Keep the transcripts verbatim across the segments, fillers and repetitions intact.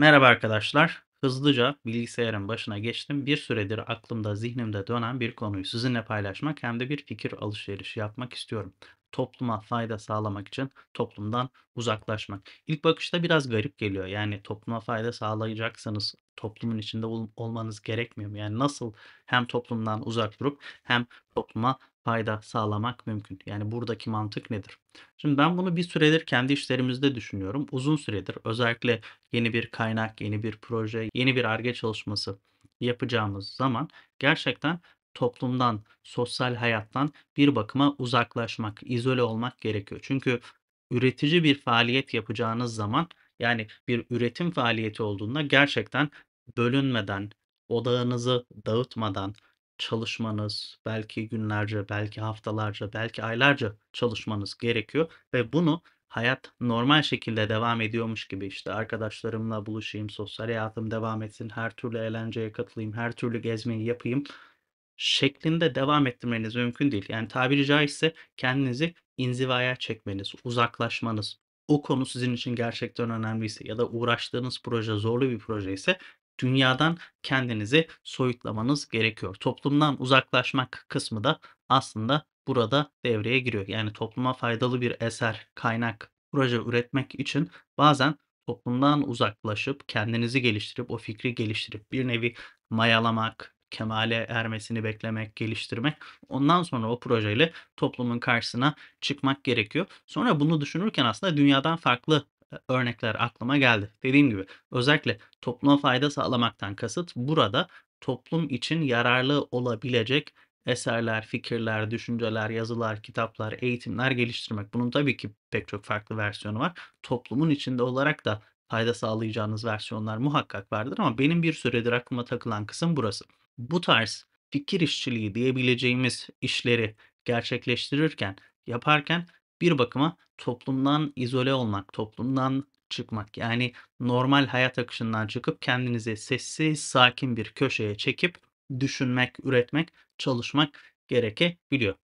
Merhaba arkadaşlar. Hızlıca bilgisayarın başına geçtim. Bir süredir aklımda, zihnimde dönen bir konuyu sizinle paylaşmak hem de bir fikir alışverişi yapmak istiyorum. Topluma fayda sağlamak için toplumdan uzaklaşmak. İlk bakışta biraz garip geliyor. Yani topluma fayda sağlayacaksanız toplumun içinde ol- olmanız gerekmiyor mu? Yani nasıl hem toplumdan uzak durup hem topluma fayda sağlamak mümkün? Yani buradaki mantık nedir? Şimdi ben bunu bir süredir kendi işlerimizde düşünüyorum. Uzun süredir özellikle yeni bir kaynak, yeni bir proje, yeni bir Ar-Ge çalışması yapacağımız zaman gerçekten toplumdan, sosyal hayattan bir bakıma uzaklaşmak, izole olmak gerekiyor. Çünkü üretici bir faaliyet yapacağınız zaman, yani bir üretim faaliyeti olduğunda gerçekten bölünmeden, odağınızı dağıtmadan çalışmanız, belki günlerce, belki haftalarca, belki aylarca çalışmanız gerekiyor ve bunu hayat normal şekilde devam ediyormuş gibi, işte arkadaşlarımla buluşayım, sosyal hayatım devam etsin, her türlü eğlenceye katılayım, her türlü gezmeyi yapayım şeklinde devam ettirmeniz mümkün değil. Yani tabiri caizse kendinizi inzivaya çekmeniz, uzaklaşmanız, o konu sizin için gerçekten önemliyse ya da uğraştığınız proje zorlu bir proje ise dünyadan kendinizi soyutlamanız gerekiyor. Toplumdan uzaklaşmak kısmı da aslında burada devreye giriyor. Yani topluma faydalı bir eser, kaynak, proje üretmek için bazen toplumdan uzaklaşıp kendinizi geliştirip, o fikri geliştirip bir nevi mayalamak, kemale ermesini beklemek, geliştirmek. Ondan sonra o projeyle toplumun karşısına çıkmak gerekiyor. Sonra bunu düşünürken aslında dünyadan farklı örnekler aklıma geldi. Dediğim gibi özellikle topluma fayda sağlamaktan kasıt burada toplum için yararlı olabilecek eserler, fikirler, düşünceler, yazılar, kitaplar, eğitimler geliştirmek. Bunun tabii ki pek çok farklı versiyonu var. Toplumun içinde olarak da fayda sağlayacağınız versiyonlar muhakkak vardır ama benim bir süredir aklıma takılan kısım burası. Bu tarz fikir işçiliği diyebileceğimiz işleri gerçekleştirirken, yaparken bir bakıma toplumdan izole olmak, toplumdan çıkmak, yani normal hayat akışından çıkıp kendinizi sessiz, sakin bir köşeye çekip düşünmek, üretmek, çalışmak gerekebiliyor.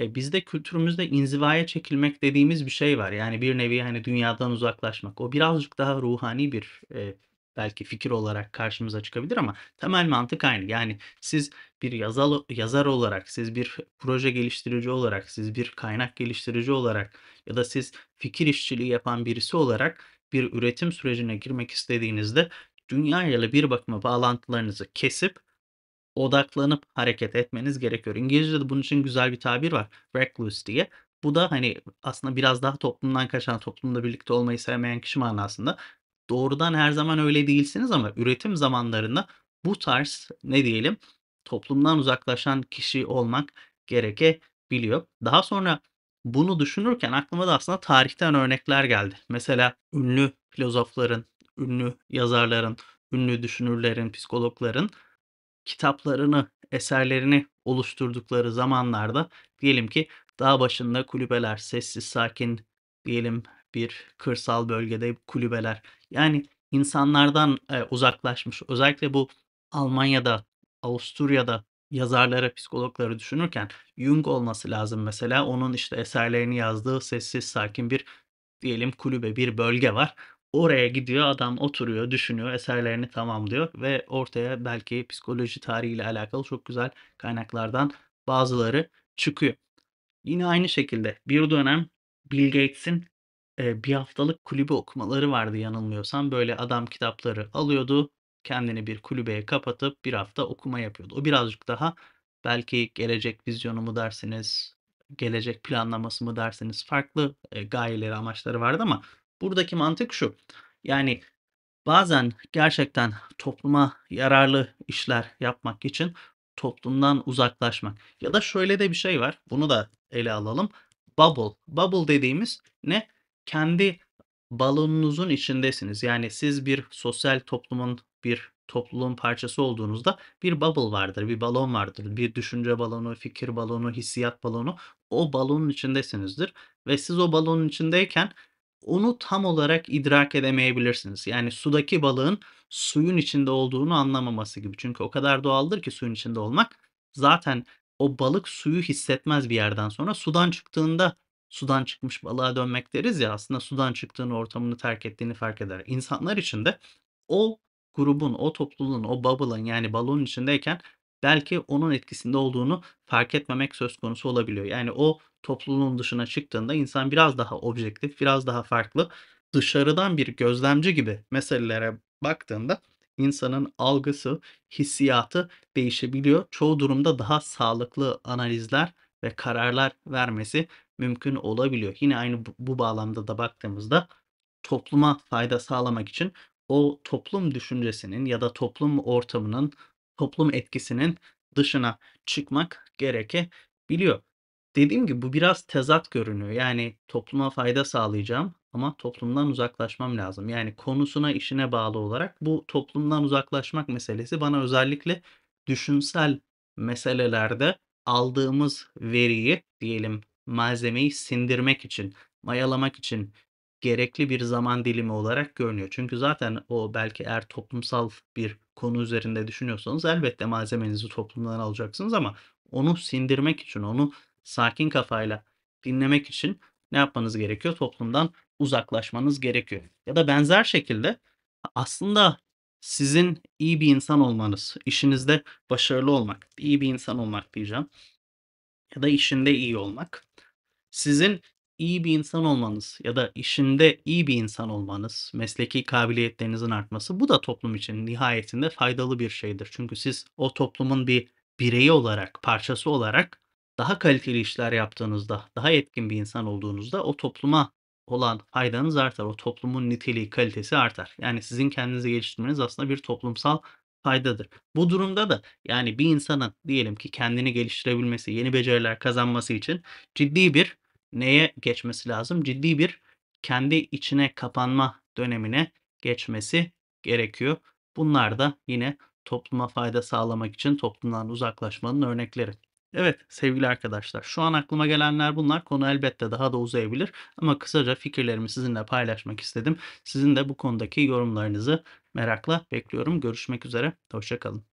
E bizde kültürümüzde inzivaya çekilmek dediğimiz bir şey var. Yani bir nevi hani dünyadan uzaklaşmak. O birazcık daha ruhani bir e, belki fikir olarak karşımıza çıkabilir ama temel mantık aynı. Yani siz bir yazar, yazar olarak, siz bir proje geliştirici olarak, siz bir kaynak geliştirici olarak ya da siz fikir işçiliği yapan birisi olarak bir üretim sürecine girmek istediğinizde dünyayla bir bakıma bağlantılarınızı kesip odaklanıp hareket etmeniz gerekiyor. İngilizce'de bunun için güzel bir tabir var. Recluse diye. Bu da hani aslında biraz daha toplumdan kaçan, toplumda birlikte olmayı sevmeyen kişi manasında. Doğrudan her zaman öyle değilsiniz ama üretim zamanlarında bu tarz, ne diyelim, toplumdan uzaklaşan kişi olmak gerekebiliyor. Daha sonra bunu düşünürken aklıma da aslında tarihten örnekler geldi. Mesela ünlü filozofların, ünlü yazarların, ünlü düşünürlerin, psikologların kitaplarını, eserlerini oluşturdukları zamanlarda diyelim ki dağ başında kulübeler, sessiz sakin diyelim bir kırsal bölgede kulübeler. Yani insanlardan e, uzaklaşmış. Özellikle bu Almanya'da, Avusturya'da yazarları, psikologları düşünürken Jung olması lazım mesela. Onun işte eserlerini yazdığı sessiz sakin bir diyelim kulübe, bir bölge var. Oraya gidiyor adam, oturuyor, düşünüyor, eserlerini tamamlıyor ve ortaya belki psikoloji tarihiyle alakalı çok güzel kaynaklardan bazıları çıkıyor. Yine aynı şekilde bir dönem Bill Gates'in e, bir haftalık kulübe okumaları vardı yanılmıyorsam. Böyle adam kitapları alıyordu, kendini bir kulübeye kapatıp bir hafta okuma yapıyordu. O birazcık daha belki gelecek vizyonu mu dersiniz, gelecek planlaması mı dersiniz, farklı e, gayeleri, amaçları vardı ama buradaki mantık şu. Yani bazen gerçekten topluma yararlı işler yapmak için toplumdan uzaklaşmak. Ya da şöyle de bir şey var. Bunu da ele alalım. Bubble. Bubble dediğimiz ne? Kendi balonunuzun içindesiniz. Yani siz bir sosyal toplumun, bir topluluğun parçası olduğunuzda bir bubble vardır, bir balon vardır. Bir düşünce balonu, fikir balonu, hissiyat balonu. O balonun içindesinizdir. Ve siz o balonun içindeyken onu tam olarak idrak edemeyebilirsiniz. Yani sudaki balığın suyun içinde olduğunu anlamaması gibi. Çünkü o kadar doğaldır ki suyun içinde olmak. Zaten o balık suyu hissetmez bir yerden sonra. Sudan çıktığında sudan çıkmış balığa dönmek deriz ya, aslında sudan çıktığını, ortamını terk ettiğini fark eder. İnsanlar için de o grubun, o topluluğun, o bubble'ın yani balonun içindeyken belki onun etkisinde olduğunu fark etmemek söz konusu olabiliyor. Yani o topluluğun dışına çıktığında insan biraz daha objektif, biraz daha farklı, dışarıdan bir gözlemci gibi meselelere baktığında insanın algısı, hissiyatı değişebiliyor. Çoğu durumda daha sağlıklı analizler ve kararlar vermesi mümkün olabiliyor. Yine aynı bu, bu bağlamda da baktığımızda topluma fayda sağlamak için o toplum düşüncesinin ya da toplum ortamının, toplum etkisinin dışına çıkmak gerekebiliyor. Dediğim gibi bu biraz tezat görünüyor. Yani topluma fayda sağlayacağım ama toplumdan uzaklaşmam lazım. Yani konusuna, işine bağlı olarak bu toplumdan uzaklaşmak meselesi bana özellikle düşünsel meselelerde aldığımız veriyi, diyelim malzemeyi sindirmek için, mayalamak için gerekli bir zaman dilimi olarak görünüyor. Çünkü zaten o belki eğer toplumsal bir konu üzerinde düşünüyorsanız elbette malzemenizi toplumdan alacaksınız ama onu sindirmek için, onu sakin kafayla dinlemek için ne yapmanız gerekiyor? Toplumdan uzaklaşmanız gerekiyor. Ya da benzer şekilde aslında sizin iyi bir insan olmanız, işinizde başarılı olmak, iyi bir insan olmak diyeceğim ya da işinde iyi olmak, sizin iyi bir insan olmanız ya da işinde iyi bir insan olmanız, mesleki kabiliyetlerinizin artması, bu da toplum için nihayetinde faydalı bir şeydir. Çünkü siz o toplumun bir bireyi olarak, parçası olarak daha kaliteli işler yaptığınızda, daha etkin bir insan olduğunuzda o topluma olan faydanız artar. O toplumun niteliği, kalitesi artar. Yani sizin kendinizi geliştirmeniz aslında bir toplumsal faydadır. Bu durumda da yani bir insanın diyelim ki kendini geliştirebilmesi, yeni beceriler kazanması için ciddi bir neye geçmesi lazım? Ciddi bir kendi içine kapanma dönemine geçmesi gerekiyor. Bunlar da yine topluma fayda sağlamak için toplumdan uzaklaşmanın örnekleri. Evet sevgili arkadaşlar, şu an aklıma gelenler bunlar. Konu elbette daha da uzayabilir ama kısaca fikirlerimi sizinle paylaşmak istedim. Sizin de bu konudaki yorumlarınızı merakla bekliyorum. Görüşmek üzere, hoşça kalın.